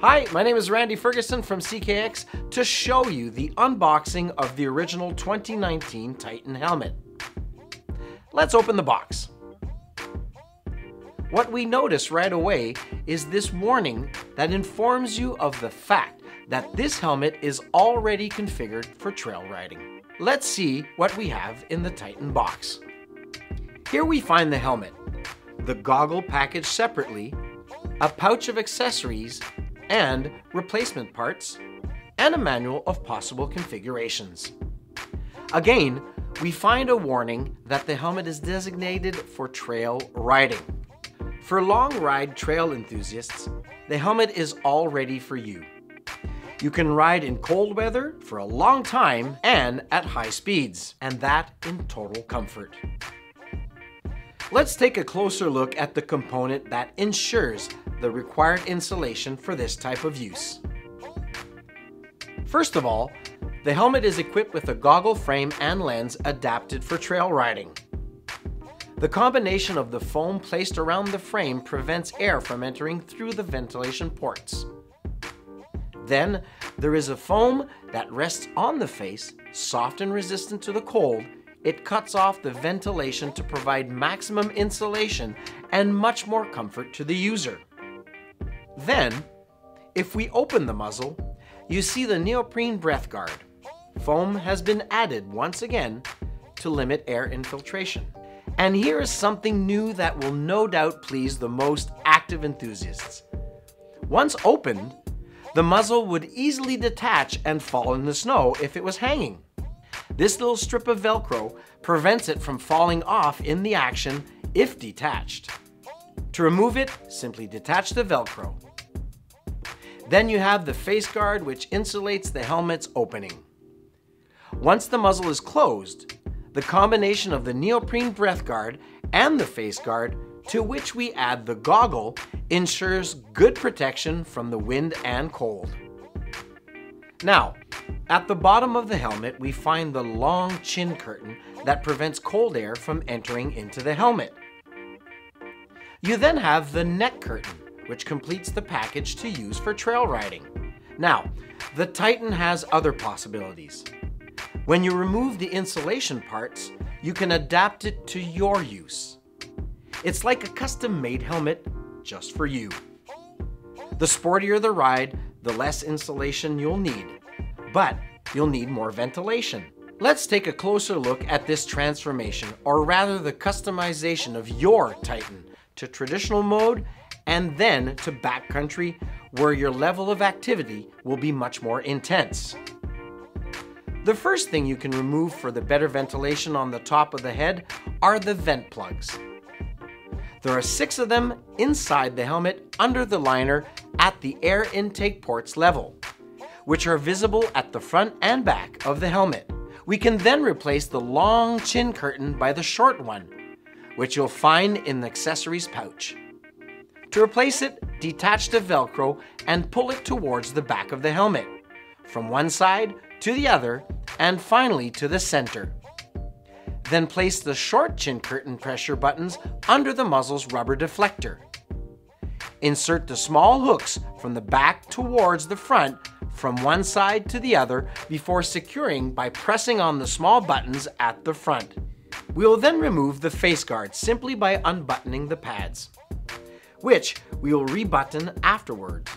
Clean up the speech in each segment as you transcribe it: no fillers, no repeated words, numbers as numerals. Hi, my name is Randy Ferguson from CKX to show you the unboxing of the original 2019 Titan helmet. Let's open the box. What we notice right away is this warning that informs you of the fact that this helmet is already configured for trail riding. Let's see what we have in the Titan box. Here we find the helmet, the goggle package separately, a pouch of accessories and replacement parts, and a manual of possible configurations. Again, we find a warning that the helmet is designated for trail riding. For long ride trail enthusiasts, the helmet is all ready for you. You can ride in cold weather for a long time and at high speeds, and that in total comfort. Let's take a closer look at the component that ensures the required insulation for this type of use. First of all, the helmet is equipped with a goggle frame and lens adapted for trail riding. The combination of the foam placed around the frame prevents air from entering through the ventilation ports. Then, there is a foam that rests on the face, soft and resistant to the cold. It cuts off the ventilation to provide maximum insulation and much more comfort to the user. Then, if we open the muzzle, you see the neoprene breath guard. Foam has been added once again to limit air infiltration. And here is something new that will no doubt please the most active enthusiasts. Once opened, the muzzle would easily detach and fall in the snow if it was hanging. This little strip of Velcro prevents it from falling off in the action if detached. To remove it, simply detach the Velcro. Then you have the face guard, which insulates the helmet's opening. Once the muzzle is closed, the combination of the neoprene breath guard and the face guard, to which we add the goggle, ensures good protection from the wind and cold. Now, at the bottom of the helmet, we find the long chin curtain that prevents cold air from entering into the helmet. You then have the neck curtain, which completes the package to use for trail riding. Now, the Titan has other possibilities. When you remove the insulation parts, you can adapt it to your use. It's like a custom-made helmet just for you. The sportier the ride, the less insulation you'll need. But you'll need more ventilation. Let's take a closer look at this transformation, or rather the customization of your Titan to traditional mode and then to backcountry, where your level of activity will be much more intense. The first thing you can remove for the better ventilation on the top of the head are the vent plugs. There are 6 of them inside the helmet under the liner at the air intake ports level, which are visible at the front and back of the helmet. We can then replace the long chin curtain by the short one, which you'll find in the accessories pouch. To replace it, detach the Velcro and pull it towards the back of the helmet, from one side to the other, and finally to the center. Then place the short chin curtain pressure buttons under the muzzle's rubber deflector. Insert the small hooks from the back towards the front, from one side to the other, before securing by pressing on the small buttons at the front. We will then remove the face guard simply by unbuttoning the pads, which we will rebutton afterward.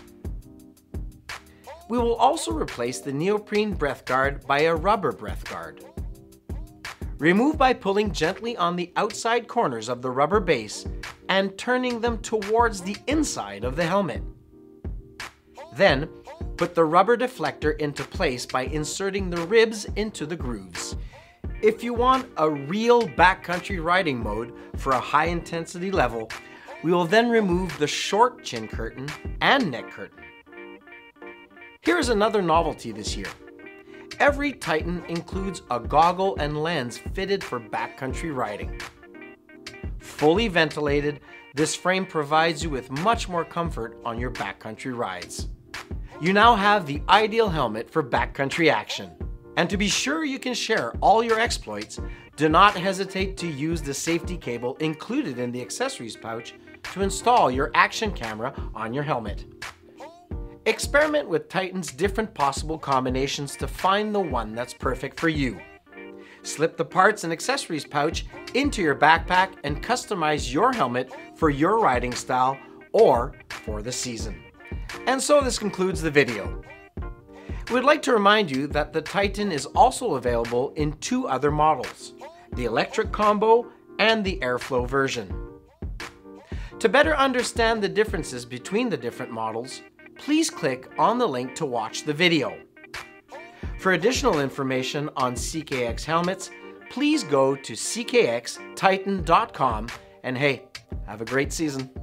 We will also replace the neoprene breath guard by a rubber breath guard. Remove by pulling gently on the outside corners of the rubber base and turning them towards the inside of the helmet. Then, put the rubber deflector into place by inserting the ribs into the grooves. If you want a real backcountry riding mode for a high intensity level, we will then remove the short chin curtain and neck curtain. Here is another novelty this year. Every Titan includes a goggle and lens fitted for backcountry riding. Fully ventilated, this frame provides you with much more comfort on your backcountry rides. You now have the ideal helmet for backcountry action. And to be sure you can share all your exploits, do not hesitate to use the safety cable included in the accessories pouch to install your action camera on your helmet. Experiment with Titan's different possible combinations to find the one that's perfect for you. Slip the parts and accessories pouch into your backpack and customize your helmet for your riding style or for the season. And so this concludes the video. We'd like to remind you that the Titan is also available in two other models, the electric combo and the airflow version. To better understand the differences between the different models, please click on the link to watch the video. For additional information on CKX helmets, please go to ckxtitan.com and hey, have a great season.